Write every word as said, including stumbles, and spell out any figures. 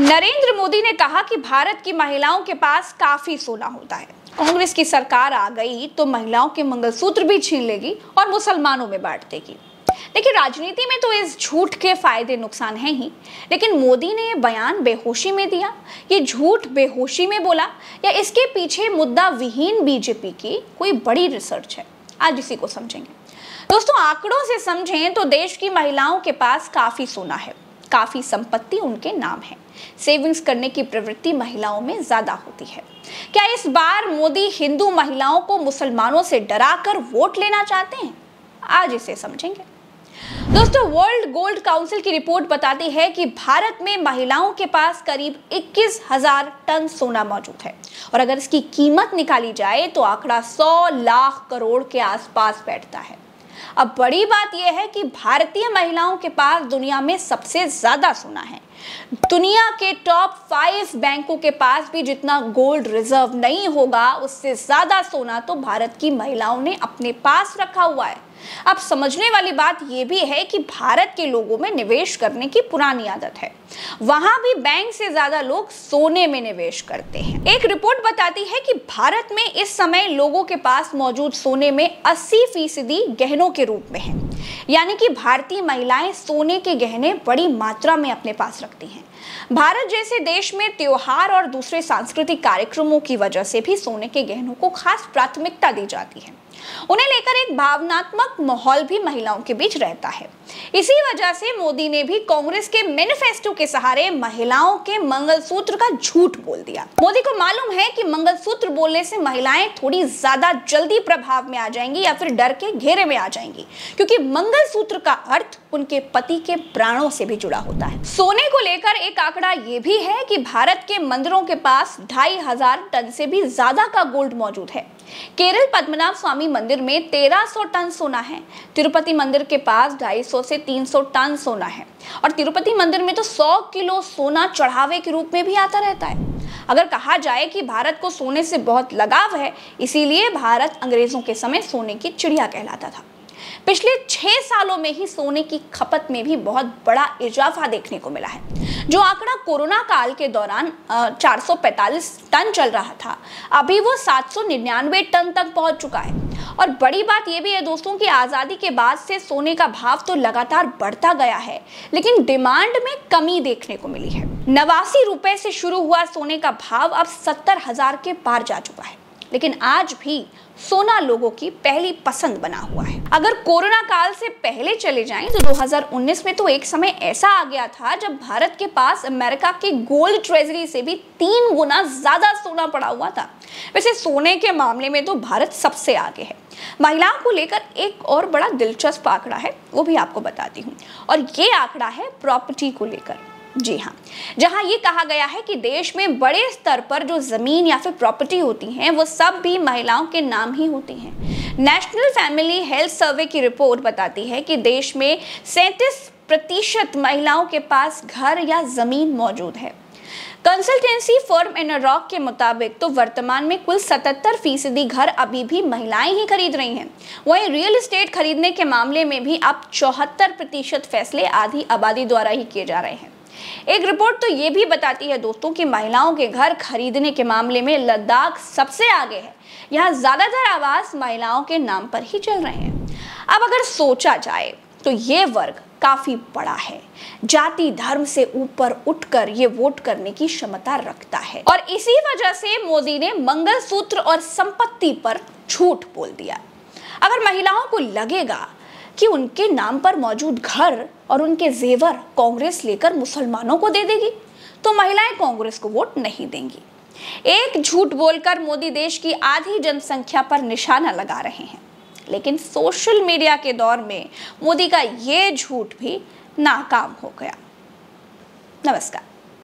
नरेंद्र मोदी ने कहा कि भारत की महिलाओं के पास काफी सोना होता है, कांग्रेस की सरकार आ गई तो महिलाओं के मंगलसूत्र भी छीन लेगी और मुसलमानों में बांट देगी। देखिए, राजनीति में तो इस झूठ के फायदे नुकसान हैं ही, लेकिन मोदी ने ये बयान बेहोशी में दिया, ये झूठ बेहोशी में बोला, या इसके पीछे मुद्दा विहीन बीजेपी की कोई बड़ी रिसर्च है? आज इसी को समझेंगे। दोस्तों, आंकड़ों से समझें तो देश की महिलाओं के पास काफी सोना है, काफी संपत्ति उनके नाम है, सेविंग्स करने की प्रवृत्ति महिलाओं में ज्यादा होती है। क्या इस बार मोदी हिंदू महिलाओं को मुसलमानों से डराकर वोट लेना चाहते हैं? आज इसे समझेंगे। दोस्तों, वर्ल्ड गोल्ड काउंसिल की रिपोर्ट बताती है कि भारत में महिलाओं के पास करीब इक्कीस हज़ार टन सोना मौजूद है और अगर इसकी कीमत निकाली जाए तो आंकड़ा सौ लाख करोड़ के आसपास बैठता है। अब बड़ी बात यह है कि भारतीय महिलाओं के पास दुनिया में सबसे ज्यादा सोना है। दुनिया के टॉप फाइव बैंकों के पास भी जितना गोल्ड रिजर्व नहीं होगा, उससे ज्यादा सोना तो भारत की महिलाओं ने अपने पास रखा हुआ है। अब समझने वाली बात यह भी है कि भारत के लोगों में निवेश करने की पुरानी आदत है, वहां भी बैंक से ज्यादा लोग सोने में निवेश करते हैं। एक रिपोर्ट बताती है कि भारत में इस समय लोगों के पास मौजूद सोने में अस्सी फीसदी गहनों के रूप में है, यानी कि भारतीय महिलाएं सोने के गहने बड़ी मात्रा में अपने पास रखती हैं। भारत जैसे देश में त्योहार और दूसरे सांस्कृतिक कार्यक्रमों की वजह से भी सोने के गहनों को खास प्राथमिकता दी जाती है। उन्हें लेकर एक भावनात्मक माहौल भी महिलाओं के बीच रहता है। इसी वजह से मोदी ने भी कांग्रेस के मैनिफेस्टो के सहारे महिलाओं के मंगलसूत्र का झूठ बोल दिया। मोदी को मालूम है कि मंगलसूत्र बोलने से महिलाएं थोड़ी ज्यादा जल्दी प्रभाव में आ जाएंगी या फिर डर के घेरे में आ जाएंगी, क्योंकि मंगलसूत्र का अर्थ उनके पति के प्राणों से भी जुड़ा होता है। सोने को लेकर एक आंकड़ा ये भी है कि भारत के मंदिरों के पास ढाई हजार टन से भी ज्यादा का गोल्ड मौजूद है। केरल पद्मनाभ स्वामी मंदिर में तेरह सौ टन सोना है, तिरुपति मंदिर के पास दो सौ पचास से तीन सौ टन सोना है और तिरुपति मंदिर में तो सौ किलो सोना चढ़ावे के रूप में भी आता रहता है। अगर कहा जाए कि भारत को सोने से बहुत लगाव है, इसीलिए भारत अंग्रेजों के समय सोने की चिड़िया कहलाता था। पिछले छह सालों में ही सोने की खपत में भी बहुत बड़ा इजाफा देखने को मिला है। जो आंकड़ा कोरोना काल के दौरान चार सौ पैंतालीस टन चल रहा था, अभी वो सात सौ निन्यानवे टन तक पहुंच चुका है। और बड़ी बात यह भी है दोस्तों कि आज़ादी के बाद से सोने का भाव तो लगातार बढ़ता गया है, लेकिन डिमांड में कमी देखने को मिली है। नवासी रुपए से शुरू हुआ सोने का भाव अब सत्तर हजार के पार जा चुका है, लेकिन आज भी सोना लोगों की पहली पसंद बना हुआ है। अगर कोरोना काल से पहले चले जाएं तो दो हज़ार उन्नीस में तो एक समय ऐसा आ गया था जब भारत के पास अमेरिका के गोल्ड ट्रेजरी से भी तीन गुना ज्यादा सोना पड़ा हुआ था। वैसे सोने के मामले में तो भारत सबसे आगे है। महिलाओं को लेकर एक और बड़ा दिलचस्प आंकड़ा है, वो भी आपको बताती हूँ, और ये आंकड़ा है प्रॉपर्टी को लेकर। जी हाँ, जहाँ ये कहा गया है कि देश में बड़े स्तर पर जो ज़मीन या फिर प्रॉपर्टी होती हैं वो सब भी महिलाओं के नाम ही होती हैं। नेशनल फैमिली हेल्थ सर्वे की रिपोर्ट बताती है कि देश में सैंतीस प्रतिशत महिलाओं के पास घर या ज़मीन मौजूद है। कंसल्टेंसी फॉर्म इन रॉक के मुताबिक तो वर्तमान में कुल सतहत्तर फीसदी घर अभी भी महिलाएं ही खरीद रही हैं। वहीं रियल एस्टेट खरीदने के मामले में भी अब चौहत्तर प्रतिशत फैसले आधी आबादी द्वारा ही किए जा रहे हैं। एक रिपोर्ट तो ये भी बताती है दोस्तों कि महिलाओं के घर खरीदने के मामले में लद्दाख सबसे आगे है। यहाँ ज्यादातर आवास महिलाओं के नाम पर ही चल रहे हैं। अब अगर सोचा जाए तो ये वर्ग काफी बड़ा है, जाति धर्म से ऊपर उठकर ये वोट करने की क्षमता रखता है और इसी वजह से मोदी ने मंगलसूत्र और संपत्ति पर झूठ बोल दिया। अगर महिलाओं को लगेगा कि उनके नाम पर मौजूद घर और उनके जेवर कांग्रेस लेकर मुसलमानों को दे देगी तो महिलाएं कांग्रेस को वोट नहीं देंगी। एक झूठ बोलकर मोदी देश की आधी जनसंख्या पर निशाना लगा रहे हैं, लेकिन सोशल मीडिया के दौर में मोदी का ये झूठ भी नाकाम हो गया। नमस्कार।